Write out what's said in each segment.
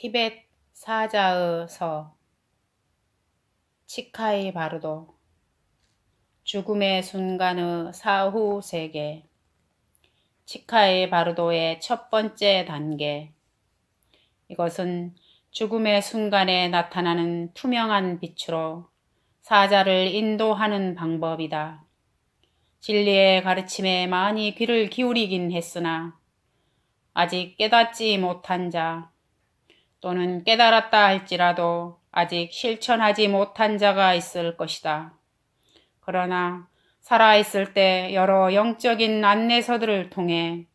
티벳 사자의 서, 치카이 바르도. 죽음의 순간의 사후 세계. 치카이 바르도의 첫 번째 단계. 이것은 죽음의 순간에 나타나는 투명한 빛으로 사자를 인도하는 방법이다. 진리의 가르침에 많이 귀를 기울이긴 했으나 아직 깨닫지 못한 자, 또는 깨달았다 할지라도 아직 실천하지 못한 자가 있을 것이다. 그러나 살아있을 때 여러 영적인 안내서들을 통해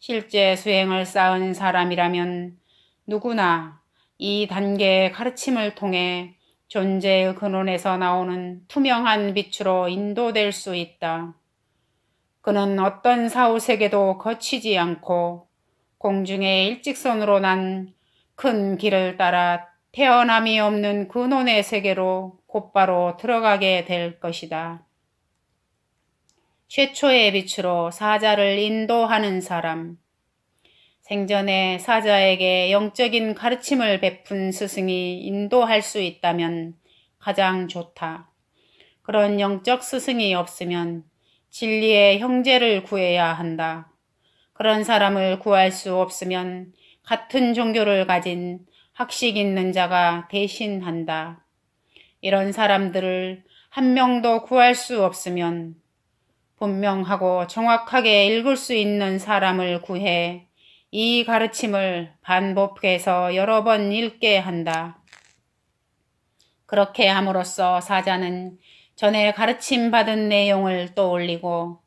실제 수행을 쌓은 사람이라면 누구나 이 단계의 가르침을 통해 존재의 근원에서 나오는 투명한 빛으로 인도될 수 있다. 그는 어떤 사후세계도 거치지 않고 공중에 일직선으로 난 큰 길을 따라 태어남이 없는 근원의 세계로 곧바로 들어가게 될 것이다. 최초의 빛으로 사자를 인도하는 사람. 생전에 사자에게 영적인 가르침을 베푼 스승이 인도할 수 있다면 가장 좋다. 그런 영적 스승이 없으면 진리의 형제를 구해야 한다. 그런 사람을 구할 수 없으면 같은 종교를 가진 학식 있는 자가 대신한다. 이런 사람들을 한 명도 구할 수 없으면 분명하고 정확하게 읽을 수 있는 사람을 구해 이 가르침을 반복해서 여러 번 읽게 한다. 그렇게 함으로써 사자는 전에 가르침 받은 내용을 떠올리고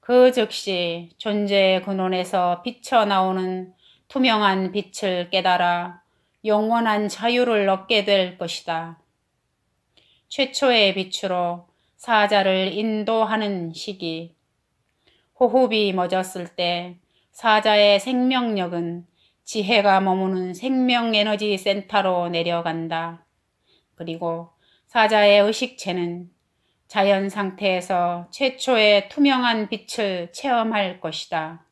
그 즉시 존재의 근원에서 비쳐나오는 투명한 빛을 깨달아 영원한 자유를 얻게 될 것이다. 최초의 빛으로 사자를 인도하는 시기. 호흡이 멎었을 때 사자의 생명력은 지혜가 머무는 생명에너지 센터로 내려간다. 그리고 사자의 의식체는 자연 상태에서 최초의 투명한 빛을 체험할 것이다.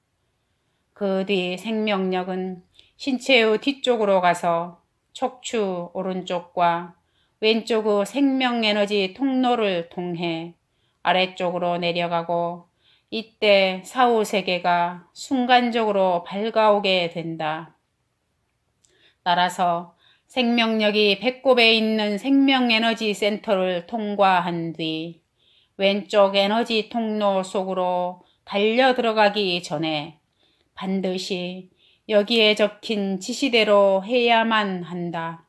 그 뒤 생명력은 신체의 뒤쪽으로 가서 척추 오른쪽과 왼쪽의 생명에너지 통로를 통해 아래쪽으로 내려가고 이때 사후세계가 순간적으로 밝아오게 된다. 따라서 생명력이 배꼽에 있는 생명에너지 센터를 통과한 뒤 왼쪽 에너지 통로 속으로 달려 들어가기 전에 반드시 여기에 적힌 지시대로 해야만 한다.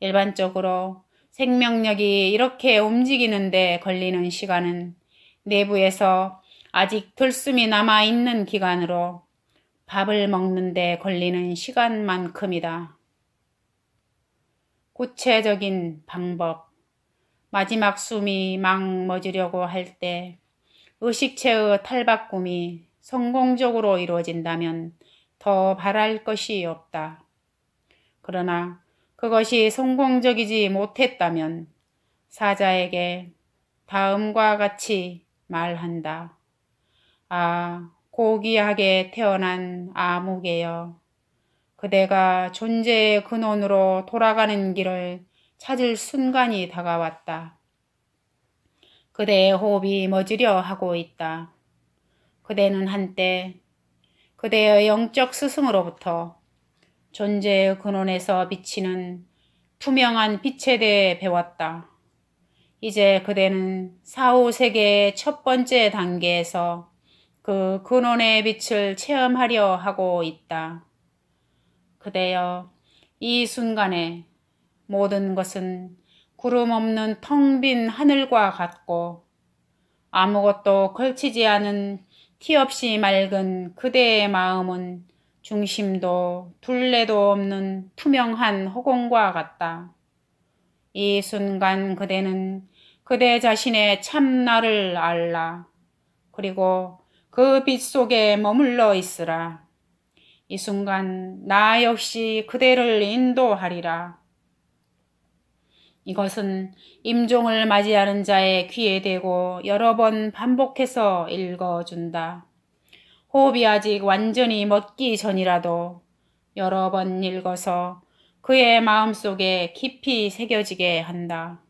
일반적으로 생명력이 이렇게 움직이는데 걸리는 시간은 내부에서 아직 들숨이 남아있는 기간으로 밥을 먹는데 걸리는 시간만큼이다. 구체적인 방법. 마지막 숨이 막 멎으려고 할 때 의식체의 탈바꿈이 성공적으로 이루어진다면 더 바랄 것이 없다. 그러나 그것이 성공적이지 못했다면 사자에게 다음과 같이 말한다. 아, 고귀하게 태어난 아무개여. 그대가 존재의 근원으로 돌아가는 길을 찾을 순간이 다가왔다. 그대의 호흡이 멎으려 하고 있다. 그대는 한때 그대의 영적 스승으로부터 존재의 근원에서 비치는 투명한 빛에 대해 배웠다. 이제 그대는 사후세계의 첫 번째 단계에서 그 근원의 빛을 체험하려 하고 있다. 그대여, 이 순간에 모든 것은 구름 없는 텅 빈 하늘과 같고 아무것도 걸치지 않은 티 없이 맑은 그대의 마음은 중심도 둘레도 없는 투명한 허공과 같다. 이 순간 그대는 그대 자신의 참나를 알라. 그리고 그 빛 속에 머물러 있으라. 이 순간 나 역시 그대를 인도하리라. 이것은 임종을 맞이하는 자의 귀에 대고 여러 번 반복해서 읽어준다. 호흡이 아직 완전히 멎기 전이라도 여러 번 읽어서 그의 마음속에 깊이 새겨지게 한다.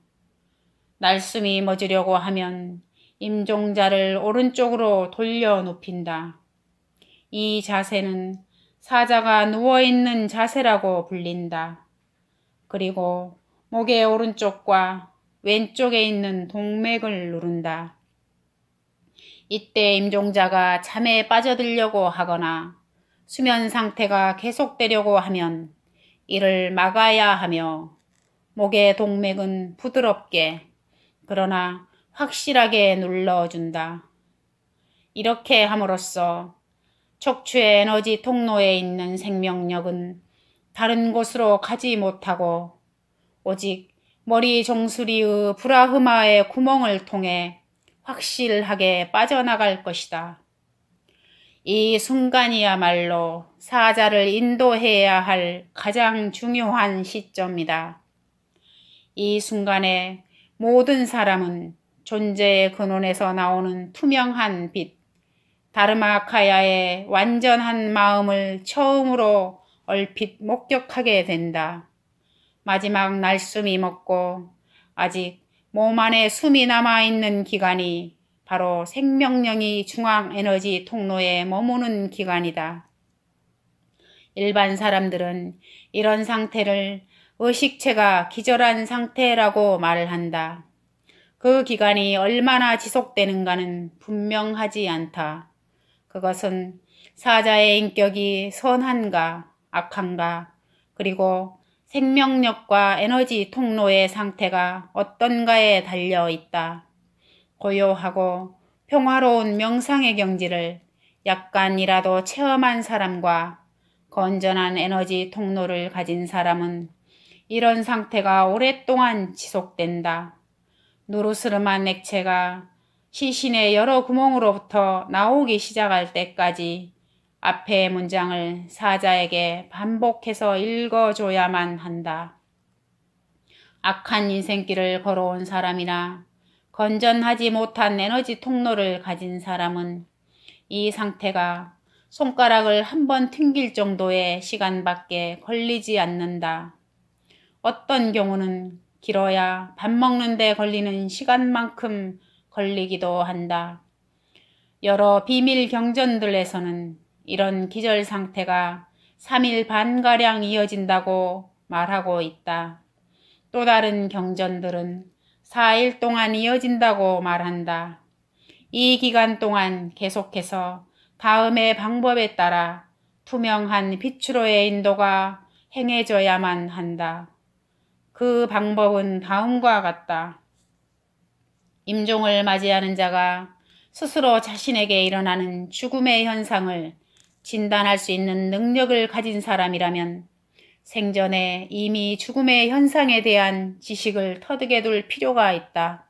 날숨이 멎으려고 하면 임종자를 오른쪽으로 돌려 눕힌다. 이 자세는 사자가 누워있는 자세라고 불린다. 그리고 목의 오른쪽과 왼쪽에 있는 동맥을 누른다. 이때 임종자가 잠에 빠져들려고 하거나 수면 상태가 계속되려고 하면 이를 막아야 하며, 목의 동맥은 부드럽게 그러나 확실하게 눌러준다. 이렇게 함으로써 척추의 에너지 통로에 있는 생명력은 다른 곳으로 가지 못하고 오직 머리 정수리의 브라흐마의 구멍을 통해 확실하게 빠져나갈 것이다. 이 순간이야말로 사자를 인도해야 할 가장 중요한 시점이다. 이 순간에 모든 사람은 존재의 근원에서 나오는 투명한 빛, 다르마카야의 완전한 마음을 처음으로 얼핏 목격하게 된다. 마지막 날숨이 멎고 아직 몸 안에 숨이 남아있는 기간이 바로 생명력이 중앙에너지 통로에 머무는 기간이다. 일반 사람들은 이런 상태를 의식체가 기절한 상태라고 말한다. 그 기간이 얼마나 지속되는가는 분명하지 않다. 그것은 사자의 인격이 선한가 악한가, 그리고 생명력과 에너지 통로의 상태가 어떤가에 달려있다. 고요하고 평화로운 명상의 경지를 약간이라도 체험한 사람과 건전한 에너지 통로를 가진 사람은 이런 상태가 오랫동안 지속된다. 누르스름한 액체가 시신의 여러 구멍으로부터 나오기 시작할 때까지 앞의 문장을 사자에게 반복해서 읽어줘야만 한다. 악한 인생길을 걸어온 사람이나 건전하지 못한 에너지 통로를 가진 사람은 이 상태가 손가락을 한번 튕길 정도의 시간밖에 걸리지 않는다. 어떤 경우는 길어야 밥 먹는 데 걸리는 시간만큼 걸리기도 한다. 여러 비밀 경전들에서는 이런 기절 상태가 3일 반가량 이어진다고 말하고 있다. 또 다른 경전들은 4일 동안 이어진다고 말한다. 이 기간 동안 계속해서 다음의 방법에 따라 투명한 빛으로의 인도가 행해져야만 한다. 그 방법은 다음과 같다. 임종을 맞이하는 자가 스스로 자신에게 일어나는 죽음의 현상을 진단할 수 있는 능력을 가진 사람이라면 생전에 이미 죽음의 현상에 대한 지식을 터득해 둘 필요가 있다.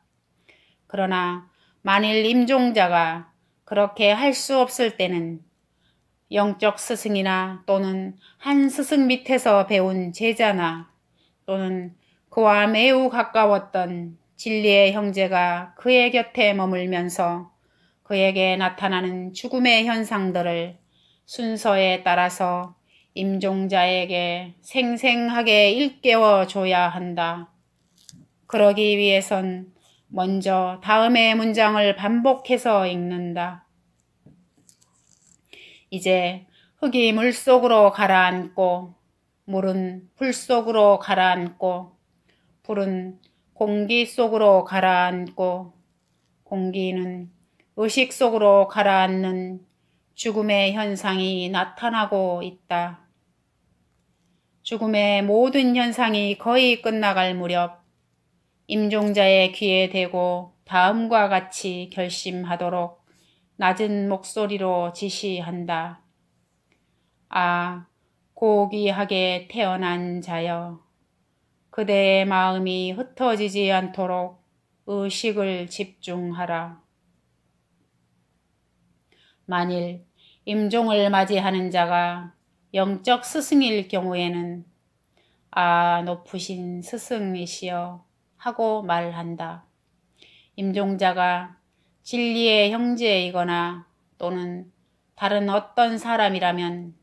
그러나 만일 임종자가 그렇게 할 수 없을 때는 영적 스승이나 또는 한 스승 밑에서 배운 제자나 또는 그와 매우 가까웠던 진리의 형제가 그의 곁에 머물면서 그에게 나타나는 죽음의 현상들을 순서에 따라서 임종자에게 생생하게 일깨워 줘야 한다. 그러기 위해선 먼저 다음의 문장을 반복해서 읽는다. 이제 흙이 물속으로 가라앉고, 물은 불속으로 가라앉고, 불은 공기 속으로 가라앉고, 공기는 의식 속으로 가라앉는 죽음의 현상이 나타나고 있다. 죽음의 모든 현상이 거의 끝나갈 무렵 임종자의 귀에 대고 다음과 같이 결심하도록 낮은 목소리로 지시한다. 아, 고귀하게 태어난 자여, 그대의 마음이 흩어지지 않도록 의식을 집중하라. 만일 임종을 맞이하는 자가 영적 스승일 경우에는 아, 높으신 스승이시여 하고 말한다. 임종자가 진리의 형제이거나 또는 다른 어떤 사람이라면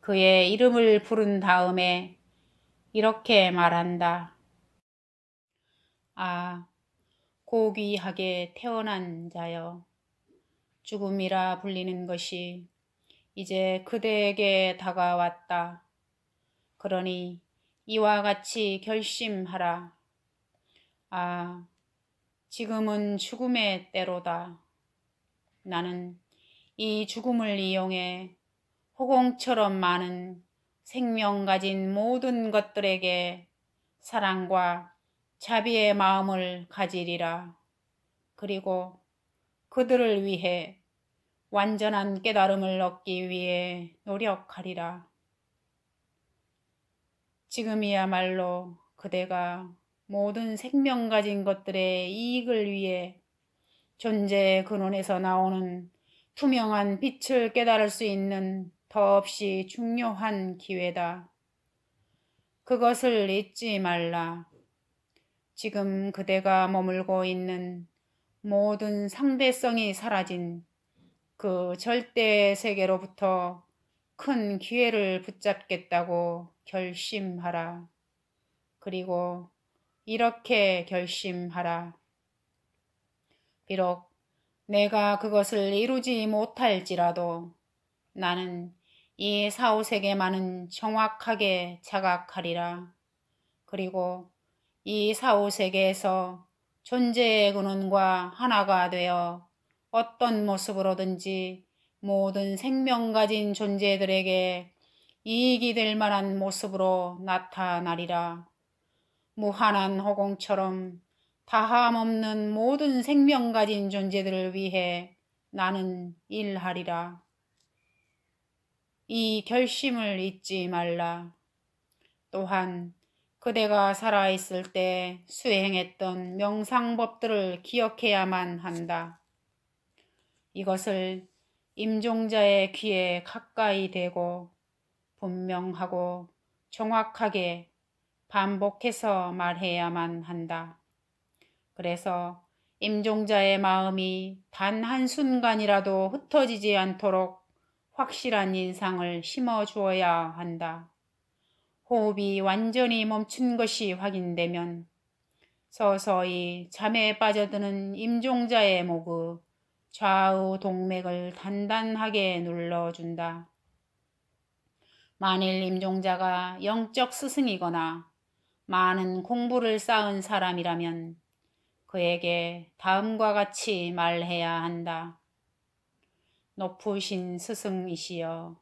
그의 이름을 부른 다음에 이렇게 말한다. 아, 고귀하게 태어난 자여, 죽음이라 불리는 것이 이제 그대에게 다가왔다. 그러니 이와 같이 결심하라. 아, 지금은 죽음의 때로다. 나는 이 죽음을 이용해 호공처럼 많은 생명 가진 모든 것들에게 사랑과 자비의 마음을 가지리라. 그리고 그들을 위해 완전한 깨달음을 얻기 위해 노력하리라. 지금이야말로 그대가 모든 생명 가진 것들의 이익을 위해 존재의 근원에서 나오는 투명한 빛을 깨달을 수 있는 더없이 중요한 기회다. 그것을 잊지 말라. 지금 그대가 머물고 있는 모든 상대성이 사라진 그 절대의 세계로부터 큰 기회를 붙잡겠다고 결심하라. 그리고 이렇게 결심하라. 비록 내가 그것을 이루지 못할지라도 나는 이 사후세계만은 정확하게 자각하리라. 그리고 이 사후세계에서 존재의 근원과 하나가 되어 어떤 모습으로든지 모든 생명 가진 존재들에게 이익이 될 만한 모습으로 나타나리라. 무한한 허공처럼 다함없는 모든 생명 가진 존재들을 위해 나는 일하리라. 이 결심을 잊지 말라. 또한 그대가 살아있을 때 수행했던 명상법들을 기억해야만 한다. 이것을 임종자의 귀에 가까이 대고 분명하고 정확하게 반복해서 말해야만 한다. 그래서 임종자의 마음이 단 한순간이라도 흩어지지 않도록 확실한 인상을 심어주어야 한다. 호흡이 완전히 멈춘 것이 확인되면 서서히 잠에 빠져드는 임종자의 목의 좌우 동맥을 단단하게 눌러준다. 만일 임종자가 영적 스승이거나 많은 공부를 쌓은 사람이라면 그에게 다음과 같이 말해야 한다. 높으신 스승이시여,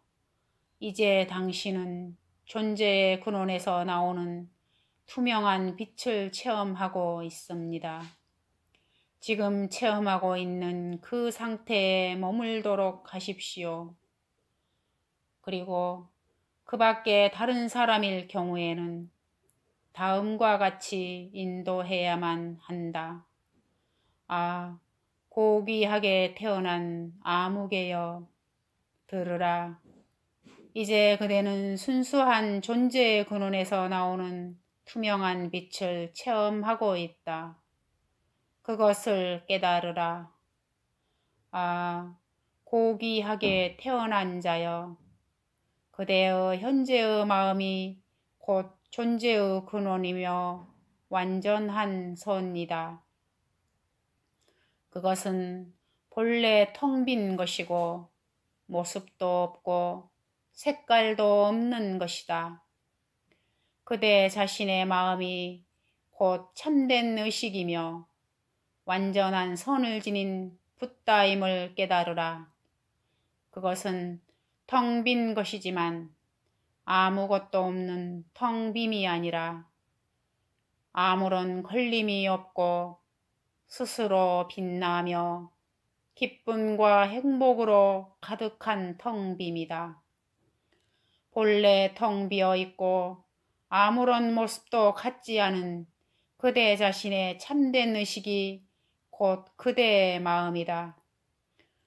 이제 당신은 존재의 근원에서 나오는 투명한 빛을 체험하고 있습니다. 지금 체험하고 있는 그 상태에 머물도록 하십시오. 그리고 그 밖에 다른 사람일 경우에는 다음과 같이 인도해야만 한다. 아, 고귀하게 태어난 아무개여, 들으라. 이제 그대는 순수한 존재의 근원에서 나오는 투명한 빛을 체험하고 있다. 그것을 깨달으라. 아, 고귀하게 태어난 자여, 그대의 현재의 마음이 곧 존재의 근원이며 완전한 선이다. 그것은 본래 텅 빈 것이고 모습도 없고 색깔도 없는 것이다. 그대 자신의 마음이 곧 참된 의식이며 완전한 선을 지닌 붓다임을 깨달으라. 그것은 텅 빈 것이지만 아무것도 없는 텅 빔이 아니라 아무런 걸림이 없고 스스로 빛나며 기쁨과 행복으로 가득한 텅 빔이다. 본래 텅 비어 있고 아무런 모습도 갖지 않은 그대 자신의 참된 의식이 곧 그대의 마음이다.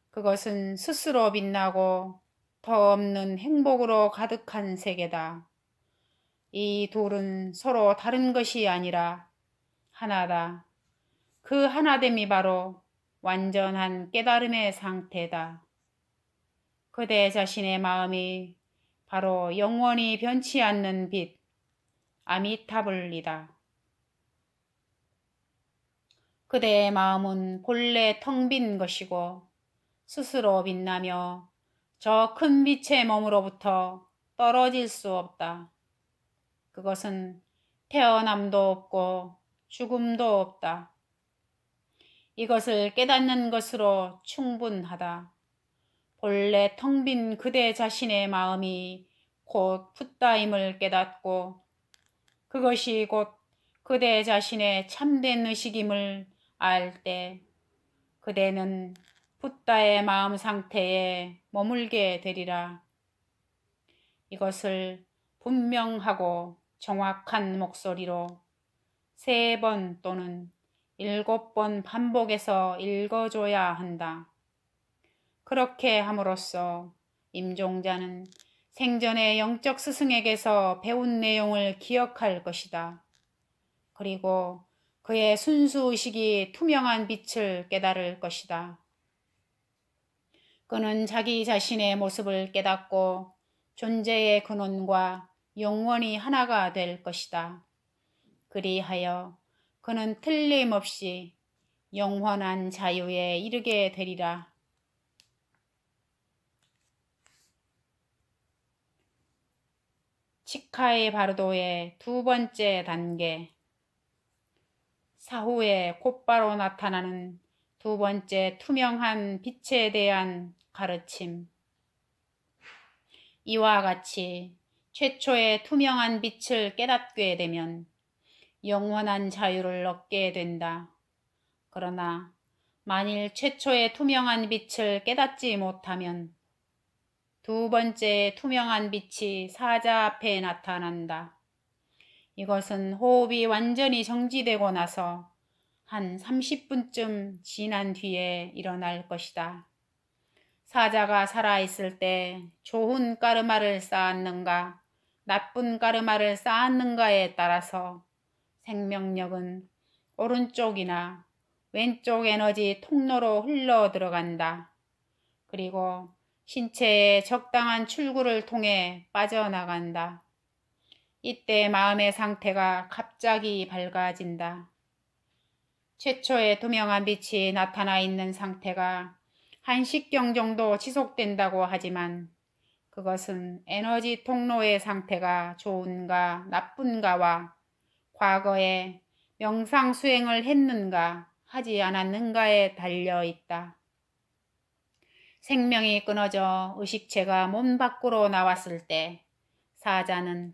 그것은 스스로 빛나고 더없는 행복으로 가득한 세계다. 이 둘은 서로 다른 것이 아니라 하나다. 그 하나됨이 바로 완전한 깨달음의 상태다. 그대 자신의 마음이 바로 영원히 변치 않는 빛, 아미타불이다. 그대의 마음은 본래 텅 빈 것이고 스스로 빛나며 저 큰 빛의 몸으로부터 떨어질 수 없다. 그것은 태어남도 없고 죽음도 없다. 이것을 깨닫는 것으로 충분하다. 본래 텅 빈 그대 자신의 마음이 곧 붓다임을 깨닫고 그것이 곧 그대 자신의 참된 의식임을 알 때 그대는 붓다의 마음 상태에 머물게 되리라. 이것을 분명하고 정확한 목소리로 3번 또는 7번 반복해서 읽어줘야 한다. 그렇게 함으로써 임종자는 생전에 영적 스승에게서 배운 내용을 기억할 것이다. 그리고 그의 순수의식이 투명한 빛을 깨달을 것이다. 그는 자기 자신의 모습을 깨닫고 존재의 근원과 영원히 하나가 될 것이다. 그리하여 그는 틀림없이 영원한 자유에 이르게 되리라. 치카이 바르도의 2번째 단계. 사후에 곧바로 나타나는 2번째 투명한 빛에 대한 가르침. 이와 같이 최초의 투명한 빛을 깨닫게 되면 영원한 자유를 얻게 된다. 그러나 만일 최초의 투명한 빛을 깨닫지 못하면 2번째 투명한 빛이 사자 앞에 나타난다. 이것은 호흡이 완전히 정지되고 나서 한 30분쯤 지난 뒤에 일어날 것이다. 사자가 살아있을 때 좋은 까르마를 쌓았는가 나쁜 까르마를 쌓았는가에 따라서 생명력은 오른쪽이나 왼쪽 에너지 통로로 흘러 들어간다. 그리고 신체의 적당한 출구를 통해 빠져나간다. 이때 마음의 상태가 갑자기 밝아진다. 최초의 투명한 빛이 나타나 있는 상태가 한 식경 정도 지속된다고 하지만 그것은 에너지 통로의 상태가 좋은가 나쁜가와 과거에 명상 수행을 했는가 하지 않았는가에 달려있다. 생명이 끊어져 의식체가 몸 밖으로 나왔을 때 사자는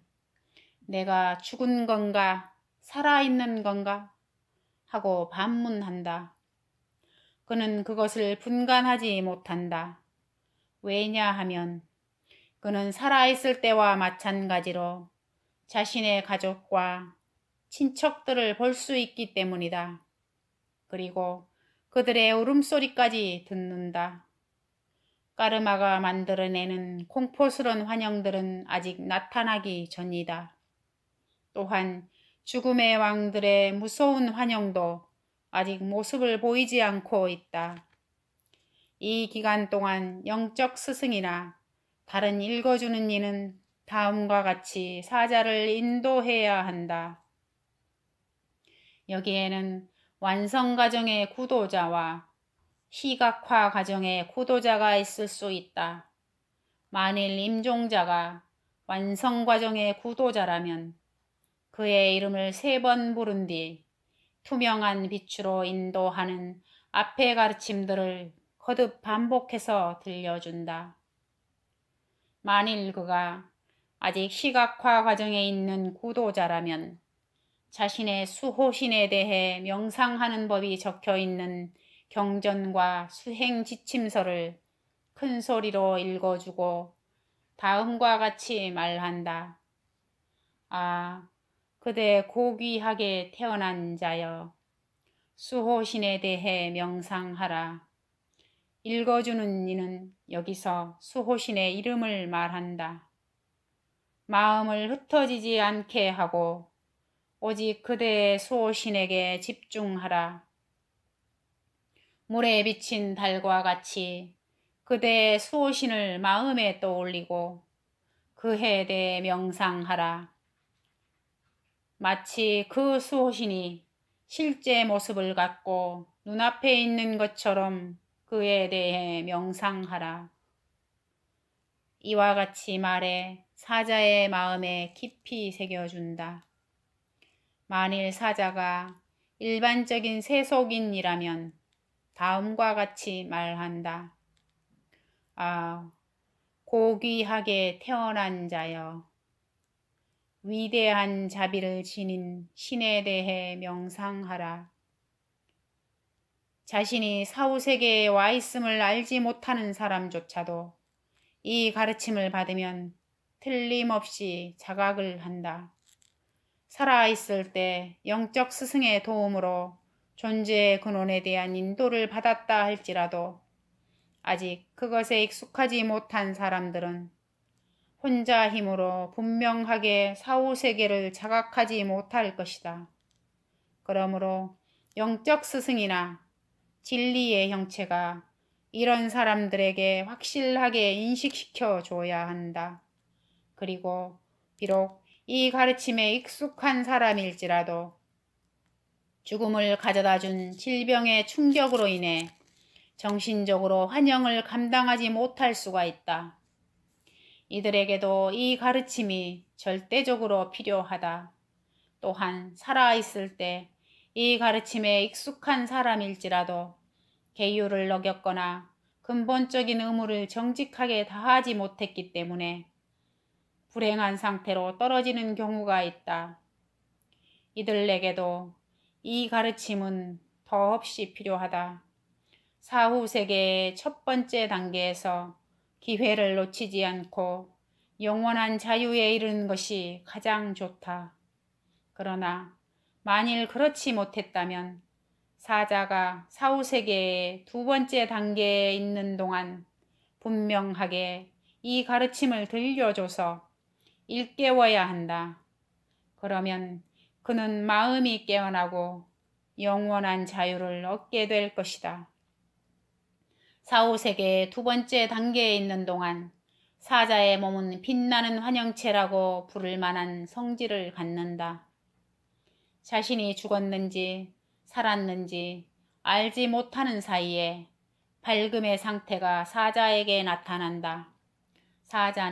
내가 죽은 건가 살아있는 건가 하고 반문한다. 그는 그것을 분간하지 못한다. 왜냐하면 그는 살아있을 때와 마찬가지로 자신의 가족과 친척들을 볼 수 있기 때문이다. 그리고 그들의 울음소리까지 듣는다. 까르마가 만들어내는 공포스러운 환영들은 아직 나타나기 전이다. 또한 죽음의 왕들의 무서운 환영도 아직 모습을 보이지 않고 있다. 이 기간 동안 영적 스승이나 다른 읽어주는 이는 다음과 같이 사자를 인도해야 한다. 여기에는 완성 가정의 구도자와 시각화 가정의 구도자가 있을 수 있다. 만일 임종자가 완성 과정의 구도자라면 그의 이름을 3번 부른 뒤 투명한 빛으로 인도하는 앞의 가르침들을 거듭 반복해서 들려준다. 만일 그가 아직 시각화 과정에 있는 구도자라면 자신의 수호신에 대해 명상하는 법이 적혀있는 경전과 수행 지침서를 큰 소리로 읽어주고 다음과 같이 말한다. 아, 그대 고귀하게 태어난 자여, 수호신에 대해 명상하라. 읽어주는 이는 여기서 수호신의 이름을 말한다. 마음을 흩어지지 않게 하고 오직 그대의 수호신에게 집중하라. 물에 비친 달과 같이 그대의 수호신을 마음에 떠올리고 그에 대해 명상하라. 마치 그 수호신이 실제 모습을 갖고 눈앞에 있는 것처럼 그에 대해 명상하라. 이와 같이 말해 사자의 마음에 깊이 새겨준다. 만일 사자가 일반적인 세속인이라면 다음과 같이 말한다. 아, 고귀하게 태어난 자여, 위대한 자비를 지닌 신에 대해 명상하라. 자신이 사후세계에 와 있음을 알지 못하는 사람조차도 이 가르침을 받으면 틀림없이 자각을 한다. 살아있을 때 영적 스승의 도움으로 존재의 근원에 대한 인도를 받았다 할지라도 아직 그것에 익숙하지 못한 사람들은 혼자 힘으로 분명하게 사후세계를 자각하지 못할 것이다. 그러므로 영적 스승이나 진리의 형체가 이런 사람들에게 확실하게 인식시켜 줘야 한다. 그리고 비록 이 가르침에 익숙한 사람일지라도 죽음을 가져다 준 질병의 충격으로 인해 정신적으로 환영을 감당하지 못할 수가 있다. 이들에게도 이 가르침이 절대적으로 필요하다. 또한 살아있을 때 이 가르침에 익숙한 사람일지라도 계율을 어겼거나 근본적인 의무를 정직하게 다하지 못했기 때문에 불행한 상태로 떨어지는 경우가 있다. 이들에게도 이 가르침은 더없이 필요하다. 사후세계의 첫 번째 단계에서 기회를 놓치지 않고 영원한 자유에 이르는 것이 가장 좋다. 그러나 만일 그렇지 못했다면 사자가 사후세계의 두 번째 단계에 있는 동안 분명하게 이 가르침을 들려줘서 일깨워야 한다. 그러면 그는 마음이 깨어나고 영원한 자유를 얻게 될 것이다. 사후세계의 두 번째 단계에 있는 동안 사자의 몸은 빛나는 환영체라고 부를 만한 성질을 갖는다. 자신이 죽었는지 살았는지 알지 못하는 사이에 밝음의 상태가 사자에게 나타난다.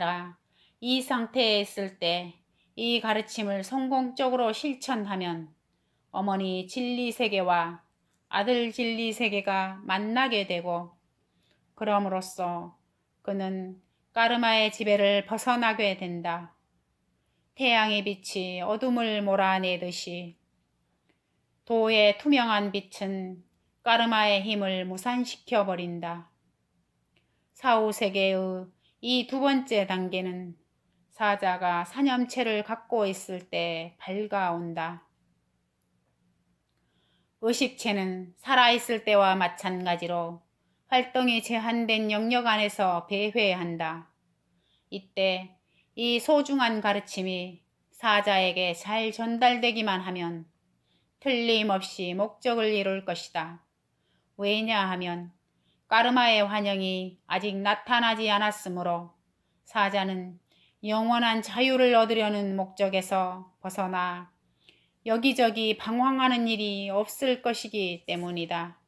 사자가 이 상태에 있을 때 이 가르침을 성공적으로 실천하면 어머니 진리세계와 아들 진리세계가 만나게 되고, 그럼으로써 그는 까르마의 지배를 벗어나게 된다. 태양의 빛이 어둠을 몰아내듯이 도의 투명한 빛은 까르마의 힘을 무산시켜버린다. 사후세계의 이 두 번째 단계는 사자가 사념체를 갖고 있을 때 밝아온다. 의식체는 살아있을 때와 마찬가지로 활동이 제한된 영역 안에서 배회한다. 이때 이 소중한 가르침이 사자에게 잘 전달되기만 하면 틀림없이 목적을 이룰 것이다. 왜냐하면 까르마의 환영이 아직 나타나지 않았으므로 사자는 영원한 자유를 얻으려는 목적에서 벗어나 여기저기 방황하는 일이 없을 것이기 때문이다.